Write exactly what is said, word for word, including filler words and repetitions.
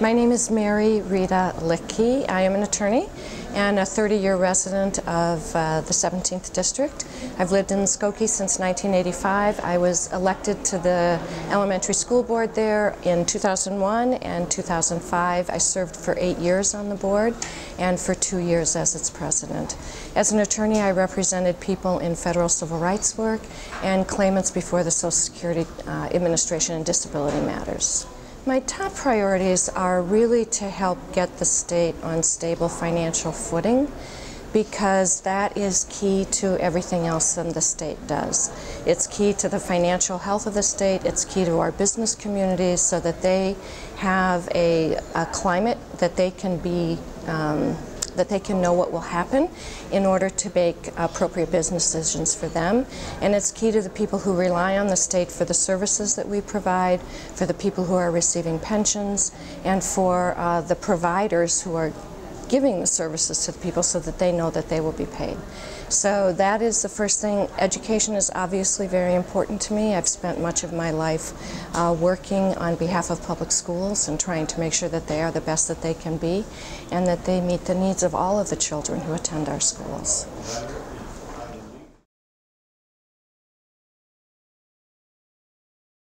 My name is Mary Rita Luecke. I am an attorney and a thirty-year resident of uh, the seventeenth District. I've lived in Skokie since nineteen eighty-five. I was elected to the elementary school board there in two thousand one and two thousand five. I served for eight years on the board and for two years as its president. As an attorney, I represented people in federal civil rights work and claimants before the Social Security uh, Administration in disability matters. My top priorities are really to help get the state on stable financial footing, because that is key to everything else that the state does. It's key to the financial health of the state, it's key to our business communities so that they have a, a climate that they can be, um, that they can know what will happen in order to make appropriate business decisions for them. And it's key to the people who rely on the state for the services that we provide, for the people who are receiving pensions, and for uh, the providers who are giving the services to the people so that they know that they will be paid. So that is the first thing. Education is obviously very important to me. I've spent much of my life uh, working on behalf of public schools and trying to make sure that they are the best that they can be and that they meet the needs of all of the children who attend our schools.